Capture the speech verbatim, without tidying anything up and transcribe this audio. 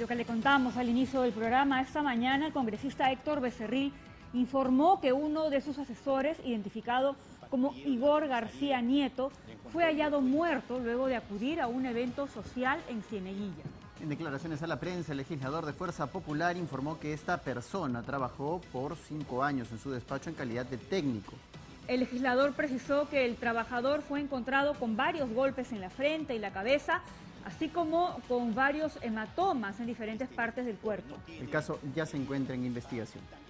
lo que le contamos al inicio del programa, esta mañana el congresista Héctor Becerril informó que uno de sus asesores, identificado como Igor García Nieto, fue hallado muerto luego de acudir a un evento social en Cieneguilla. En declaraciones a la prensa, el legislador de Fuerza Popular informó que esta persona trabajó por cinco años en su despacho en calidad de técnico. El legislador precisó que el trabajador fue encontrado con varios golpes en la frente y la cabeza, así como con varios hematomas en diferentes partes del cuerpo. El caso ya se encuentra en investigación.